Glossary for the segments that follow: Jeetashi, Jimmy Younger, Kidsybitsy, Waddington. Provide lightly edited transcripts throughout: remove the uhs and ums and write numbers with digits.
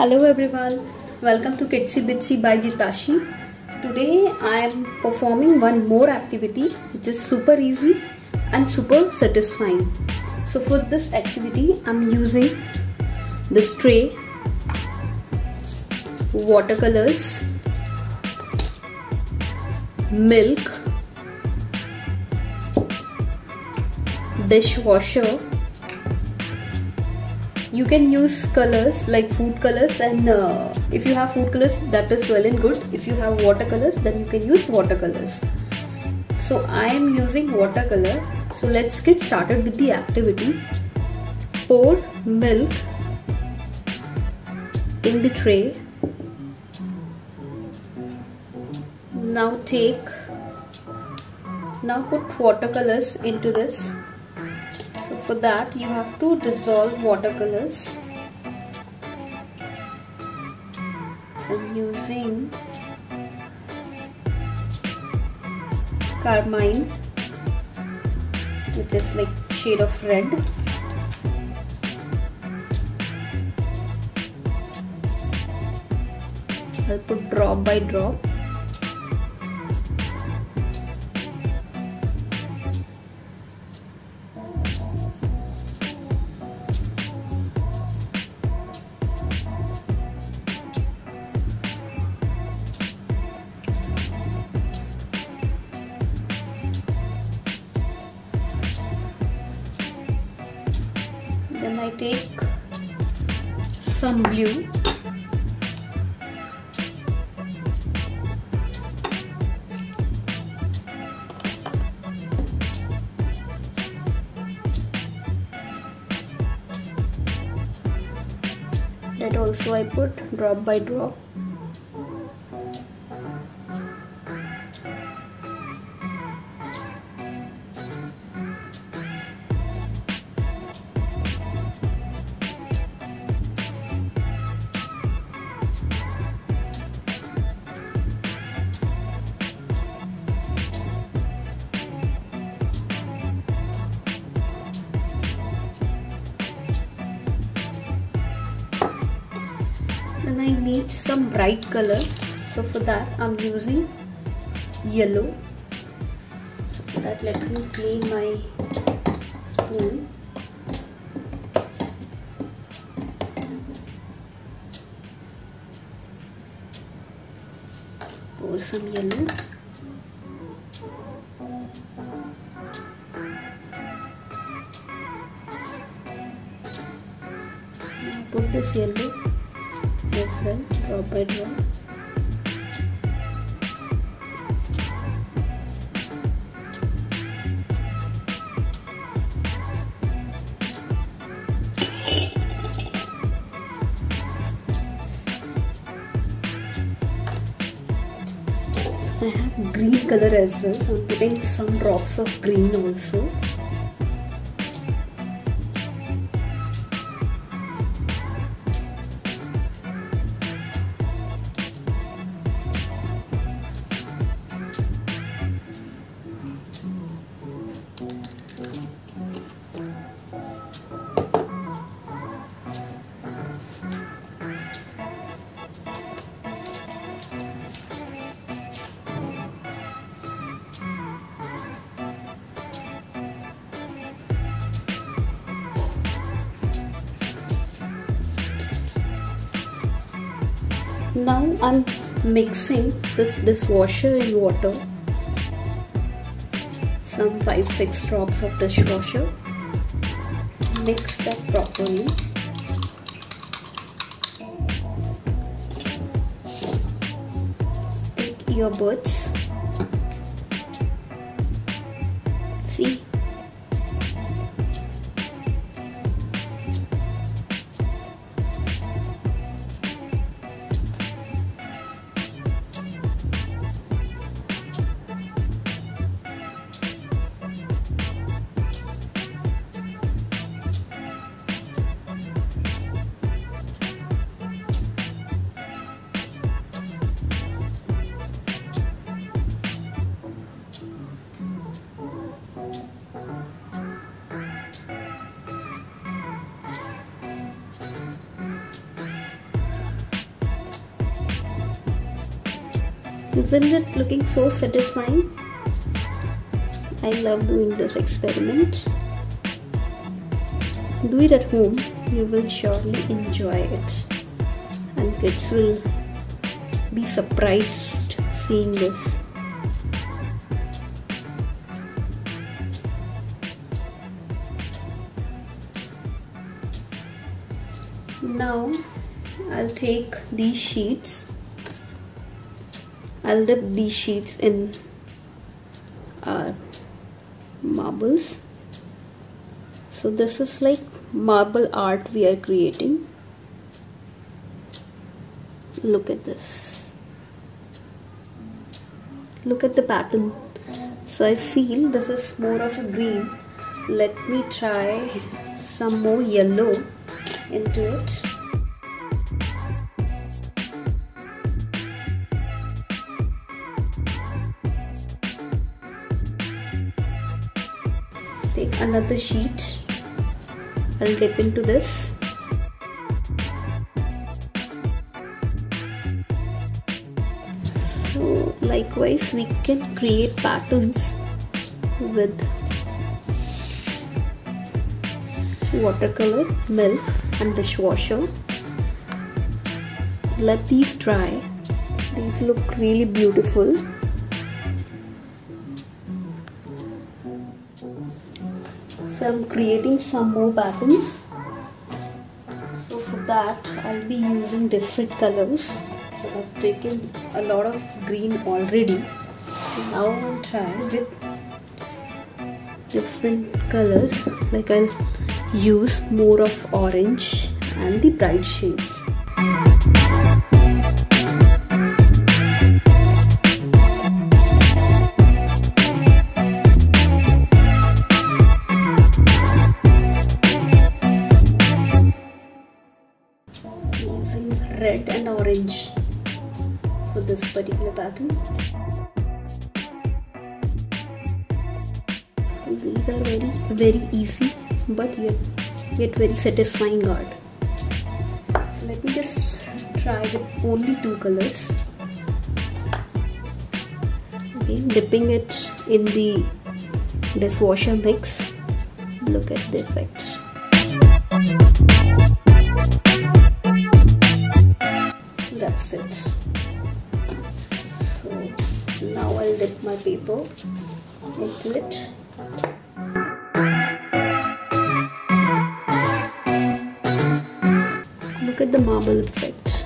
Hello everyone, welcome to Kidsybitsy by Jeetashi. Today I am performing one more activity which is super easy and super satisfying. So for this activity I am using this tray, watercolors, milk, dishwasher. You can use colors like food colors, and if you have food colors that is well and good. If you have watercolors then you can use watercolors. So I am using watercolor. So let's get started with the activity. Pour milk in the tray. Now put watercolors into this. So for that you have to dissolve watercolors. So I'm using carmine, which is like shade of red. I'll put drop by drop. Then I take some blue that also I put drop by drop. And I need some bright color, so for that I'm using yellow. So for that let me clean my spoon. Pour some yellow. Now put this yellow as well, drop by drop. So I have green color as well, so I'm putting some drops of green also. Now I'm mixing this dishwasher in water, some 5-6 drops of dishwasher, mix that properly. your birds. See? Isn't it looking so satisfying? I love doing this experiment. Do it at home, you will surely enjoy it. And kids will be surprised seeing this. Now I'll take these sheets. I'll dip these sheets in our marbles. So this is like marble art we are creating. Look at this. Look at the pattern. So I feel this is more of a green. Let me try some more yellow into it. Take another sheet, I'll dip into this. So likewise we can create patterns with watercolor, milk and dishwasher. Let these dry. These look really beautiful. So I'm creating some more patterns. So for that I'll be using different colors. So I've taken a lot of green already. Now I'll try with different colors. Like I'll use more of orange and the bright shades. Red and orange for this particular pattern. These are very easy but yet very satisfying art. So let me just try with only two colors. Okay, dipping it in the dishwasher mix. Look at the effect. That's it. So now I'll dip my paper into it. Look at the marble effect.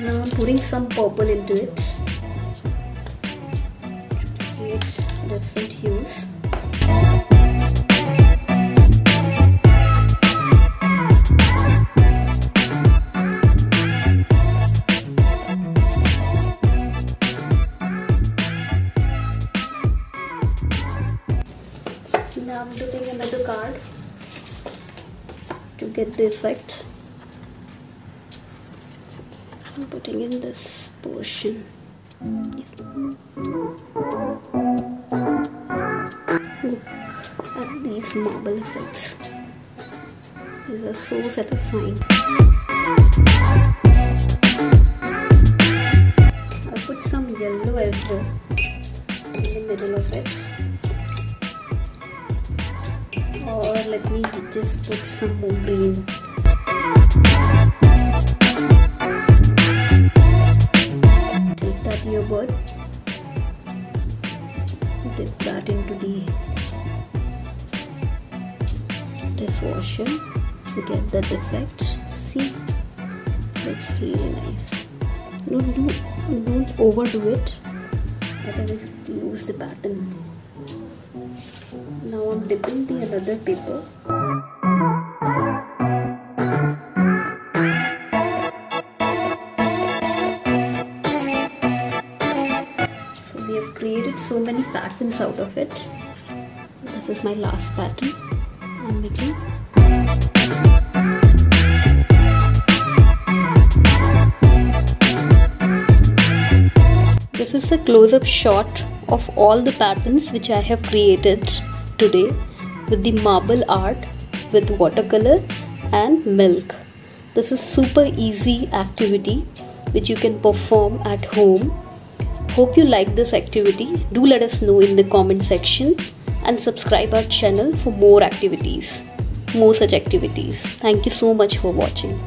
Now I'm putting some purple into it to create different hues. Now I'm doing another card to get the effect. I'm putting in this portion. Yes. Look at these marble effects. These are so satisfying. I'll put some yellow as well in the middle of it. Or let me just put some more green. Take that earbud. Dip that into the dishwasher. to get that effect. See, looks really nice. Don't overdo it. Otherwise, lose the pattern. Now I'm dipping the another paper. So we have created so many patterns out of it. This is my last pattern I'm making. This is a close-up shot of all the patterns which I have created today with the marble art, with watercolor and milk. This is super easy activity which you can perform at home. Hope you like this activity. Do let us know in the comment section and subscribe our channel for more activities, more such activities. Thank you so much for watching.